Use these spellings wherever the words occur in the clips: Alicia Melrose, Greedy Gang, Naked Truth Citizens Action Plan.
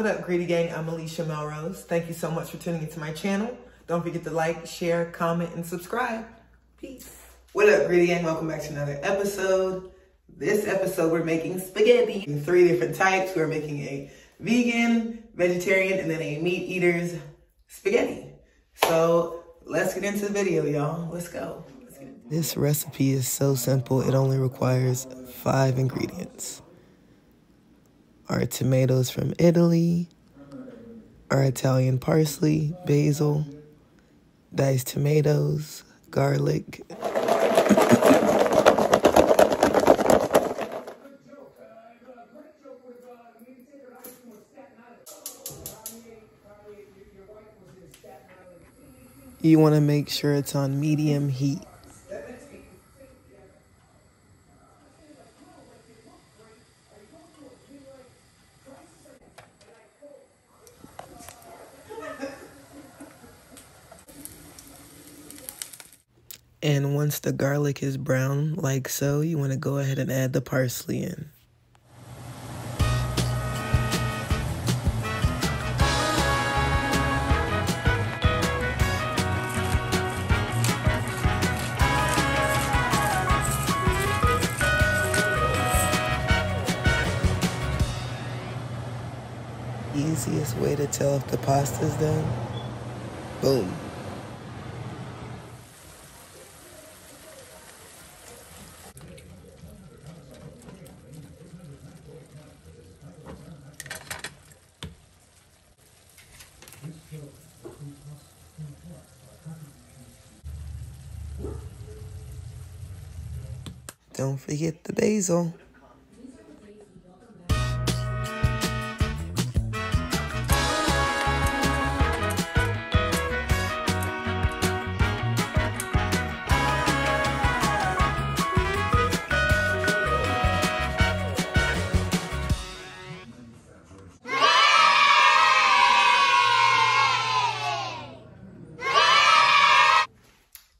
What up, Greedy Gang? I'm Alicia Melrose. Thank you so much for tuning into my channel. Don't forget to like, share, comment, and subscribe. Peace. What up, Greedy Gang? Welcome back to another episode. This episode, we're making spaghetti in three different types. We're making a vegan, vegetarian, and then a meat eater's spaghetti. So let's get into the video, y'all. Let's go. This recipe is so simple. It only requires 5 ingredients. Our tomatoes from Italy, our Italian parsley, basil, diced tomatoes, garlic. You want to make sure it's on medium heat. And once the garlic is brown, like so, you want to go ahead and add the parsley in. Easiest way to tell if the pasta's done, boom. Don't forget the basil.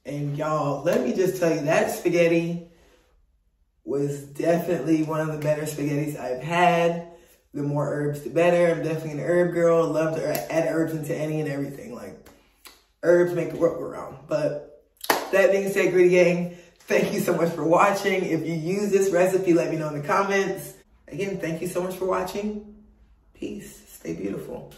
And y'all, let me just tell you, that spaghetti was definitely one of the better spaghettis I've had. The more herbs, the better. I'm definitely an herb girl. Love to add herbs into any and everything. Like, herbs make the world go round. But that being said, Greedy Gang, thank you so much for watching. If you use this recipe, let me know in the comments. Again, thank you so much for watching. Peace. Stay beautiful.